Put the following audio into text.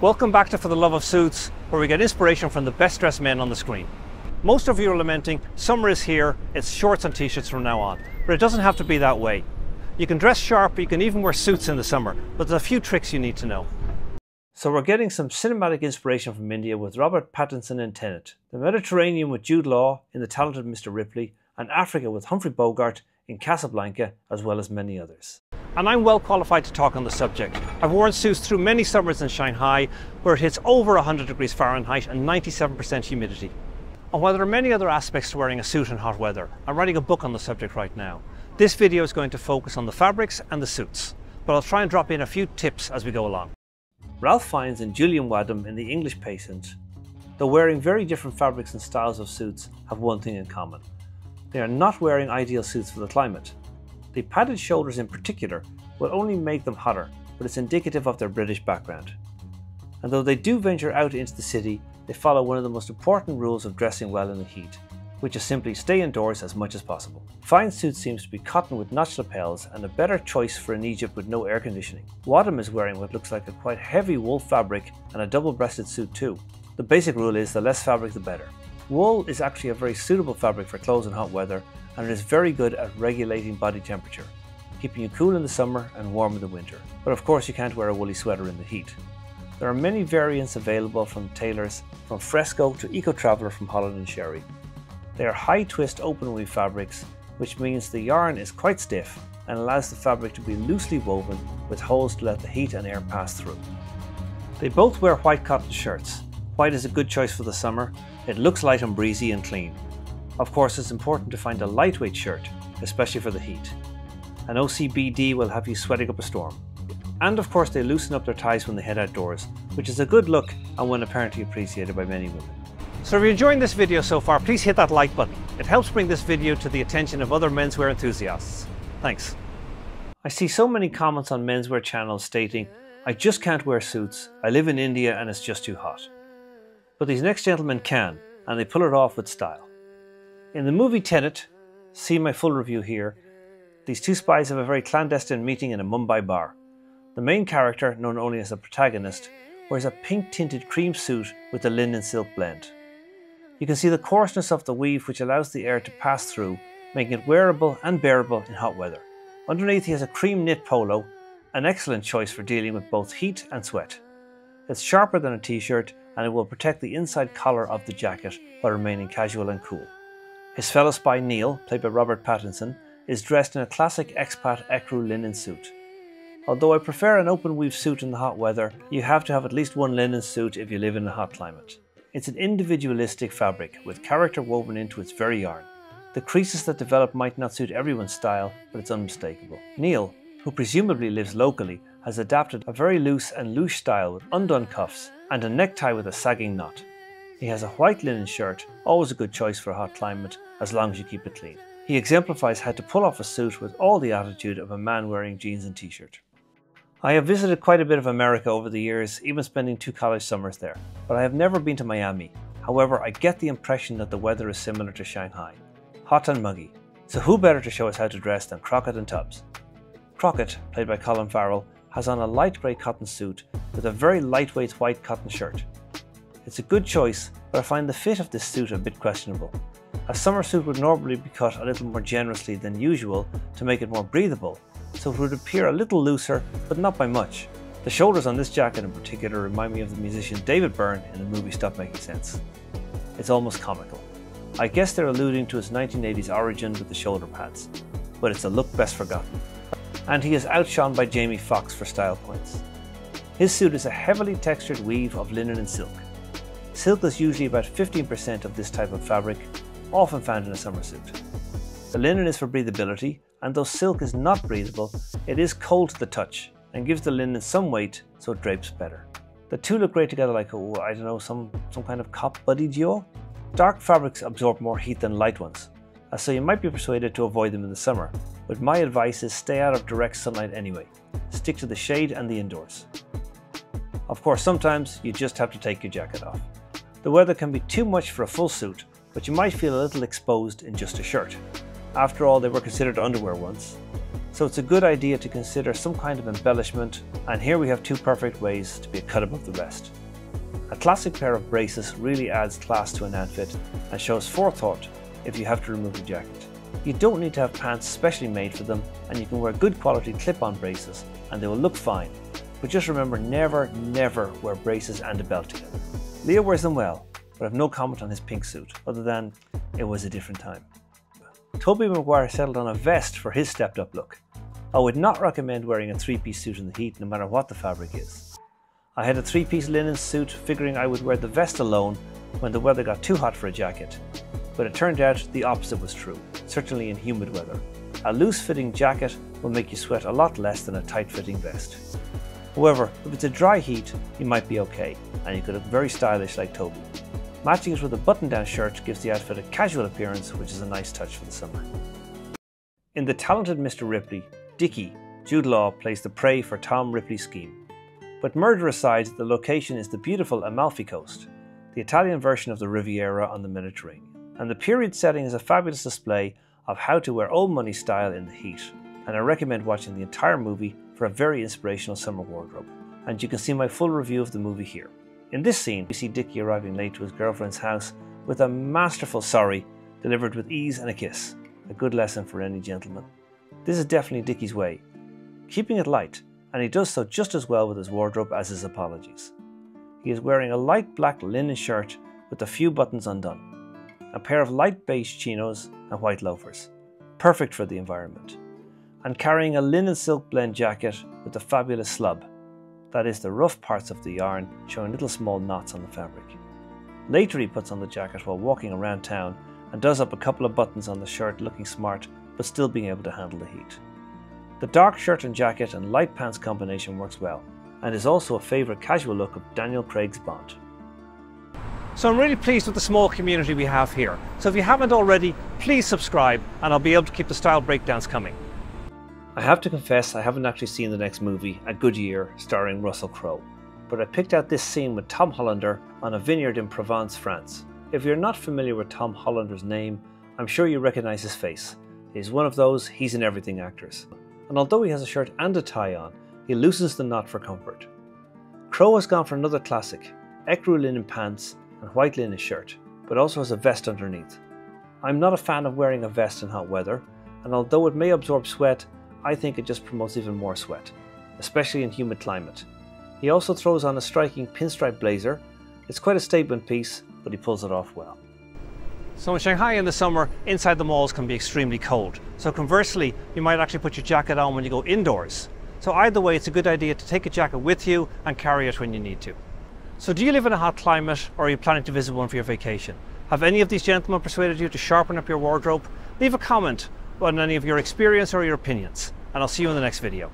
Welcome back to For the Love of Suits, where we get inspiration from the best dressed men on the screen. Most of you are lamenting, summer is here, it's shorts and t-shirts from now on, but it doesn't have to be that way. You can dress sharp, you can even wear suits in the summer, but there's a few tricks you need to know. So we're getting some cinematic inspiration from India with Robert Pattinson in Tenet, the Mediterranean with Jude Law in The Talented Mr. Ripley, and Africa with Humphrey Bogart in Casablanca, as well as many others. And I'm well qualified to talk on the subject. I've worn suits through many summers in Shanghai, where it hits over 100 degrees Fahrenheit and 97% humidity. And while there are many other aspects to wearing a suit in hot weather, I'm writing a book on the subject right now. This video is going to focus on the fabrics and the suits, but I'll try and drop in a few tips as we go along. Ralph Fiennes and Julian Wadham in The English Patient, though wearing very different fabrics and styles of suits, have one thing in common. They are not wearing ideal suits for the climate. The padded shoulders in particular will only make them hotter, but it's indicative of their British background. And though they do venture out into the city, they follow one of the most important rules of dressing well in the heat, which is simply stay indoors as much as possible. Fiennes' suit seems to be cotton with notched lapels and a better choice for an Egypt with no air conditioning. Wadham is wearing what looks like a quite heavy wool fabric and a double-breasted suit too. The basic rule is the less fabric the better. Wool is actually a very suitable fabric for clothes in hot weather, and it is very good at regulating body temperature, keeping you cool in the summer and warm in the winter. But of course you can't wear a woolly sweater in the heat. There are many variants available from tailors, from Fresco to Eco Traveller from Holland & Sherry. They are high twist open weave fabrics, which means the yarn is quite stiff and allows the fabric to be loosely woven with holes to let the heat and air pass through. They both wear white cotton shirts. White is a good choice for the summer. It looks light and breezy and clean. Of course, it's important to find a lightweight shirt, especially for the heat. An OCBD will have you sweating up a storm. And of course, they loosen up their ties when they head outdoors, which is a good look and one apparently appreciated by many women. So if you're enjoying this video so far, please hit that like button. It helps bring this video to the attention of other menswear enthusiasts. Thanks. I see so many comments on menswear channels stating, "I just can't wear suits, I live in India and it's just too hot." But these next gentlemen can, and they pull it off with style. In the movie Tenet, see my full review here, these two spies have a very clandestine meeting in a Mumbai bar. The main character, known only as the protagonist, wears a pink tinted cream suit with a linen silk blend. You can see the coarseness of the weave, which allows the air to pass through, making it wearable and bearable in hot weather. Underneath he has a cream knit polo, an excellent choice for dealing with both heat and sweat. It's sharper than a t-shirt, and it will protect the inside collar of the jacket while remaining casual and cool. His fellow spy Neil, played by Robert Pattinson, is dressed in a classic expat ecru linen suit. Although I prefer an open weave suit in the hot weather, you have to have at least one linen suit if you live in a hot climate. It's an individualistic fabric with character woven into its very yarn. The creases that develop might not suit everyone's style, but it's unmistakable. Neil, who presumably lives locally, has adapted a very loose and louche style with undone cuffs and a necktie with a sagging knot. He has a white linen shirt, always a good choice for a hot climate, as long as you keep it clean. He exemplifies how to pull off a suit with all the attitude of a man wearing jeans and t-shirt. I have visited quite a bit of America over the years, even spending two college summers there, but I have never been to Miami. However, I get the impression that the weather is similar to Shanghai, hot and muggy. So who better to show us how to dress than Crockett and Tubbs? Crockett, played by Colin Farrell, has on a light grey cotton suit with a very lightweight white cotton shirt. It's a good choice, but I find the fit of this suit a bit questionable. A summer suit would normally be cut a little more generously than usual to make it more breathable, so it would appear a little looser, but not by much. The shoulders on this jacket in particular remind me of the musician David Byrne in the movie Stop Making Sense. It's almost comical. I guess they're alluding to its 1980s origin with the shoulder pads, but it's a look best forgotten. And he is outshone by Jamie Foxx for style points. His suit is a heavily textured weave of linen and silk. Silk is usually about 15% of this type of fabric, often found in a summer suit. The linen is for breathability, and though silk is not breathable, it is cold to the touch and gives the linen some weight, so it drapes better. The two look great together like, oh, I don't know, some kind of cop buddy duo? Dark fabrics absorb more heat than light ones, so you might be persuaded to avoid them in the summer, but my advice is stay out of direct sunlight anyway. Stick to the shade and the indoors. Of course, sometimes you just have to take your jacket off. The weather can be too much for a full suit, but you might feel a little exposed in just a shirt. After all, they were considered underwear once. So it's a good idea to consider some kind of embellishment, and here we have two perfect ways to be a cut above the rest. A classic pair of braces really adds class to an outfit and shows forethought if you have to remove the jacket. You don't need to have pants specially made for them, and you can wear good quality clip-on braces and they will look fine. But just remember, never, never wear braces and a belt together. Leo wears them well, but I have no comment on his pink suit, other than it was a different time. Tobey Maguire settled on a vest for his stepped-up look. I would not recommend wearing a three-piece suit in the heat, no matter what the fabric is. I had a three-piece linen suit, figuring I would wear the vest alone when the weather got too hot for a jacket, but it turned out the opposite was true, certainly in humid weather. A loose-fitting jacket will make you sweat a lot less than a tight-fitting vest. However, if it's a dry heat, you might be okay, and you could look very stylish like Toby. Matching it with a button-down shirt gives the outfit a casual appearance, which is a nice touch for the summer. In The Talented Mr. Ripley, Dickie, Jude Law, plays the prey for Tom Ripley's scheme. But murder aside, the location is the beautiful Amalfi Coast, the Italian version of the Riviera on the Mediterranean. And the period setting is a fabulous display of how to wear old money style in the heat. And I recommend watching the entire movie for a very inspirational summer wardrobe. And you can see my full review of the movie here. In this scene, we see Dickie arriving late to his girlfriend's house with a masterful sorry delivered with ease and a kiss. A good lesson for any gentleman. This is definitely Dickie's way, keeping it light. And he does so just as well with his wardrobe as his apologies. He is wearing a light black linen shirt with a few buttons undone, a pair of light beige chinos and white loafers, perfect for the environment, and carrying a linen silk blend jacket with a fabulous slub, that is the rough parts of the yarn showing little small knots on the fabric. Later he puts on the jacket while walking around town and does up a couple of buttons on the shirt, looking smart but still being able to handle the heat. The dark shirt and jacket and light pants combination works well, and is also a favourite casual look of Daniel Craig's Bond. So I'm really pleased with the small community we have here. So if you haven't already, please subscribe and I'll be able to keep the style breakdowns coming. I have to confess I haven't actually seen the next movie, A Good Year, starring Russell Crowe. But I picked out this scene with Tom Hollander on a vineyard in Provence, France. If you're not familiar with Tom Hollander's name, I'm sure you recognise his face. He's one of those he's in everything actors. And although he has a shirt and a tie on, he loosens the knot for comfort. Crowe has gone for another classic, ecru linen pants and white linen shirt, but also has a vest underneath. I'm not a fan of wearing a vest in hot weather, and although it may absorb sweat, I think it just promotes even more sweat, especially in humid climate. He also throws on a striking pinstripe blazer. It's quite a statement piece, but he pulls it off well. So in Shanghai in the summer, inside the malls can be extremely cold. So conversely, you might actually put your jacket on when you go indoors. So either way, it's a good idea to take a jacket with you and carry it when you need to. So do you live in a hot climate, or are you planning to visit one for your vacation? Have any of these gentlemen persuaded you to sharpen up your wardrobe? Leave a comment on any of your experience or your opinions, and I'll see you in the next video.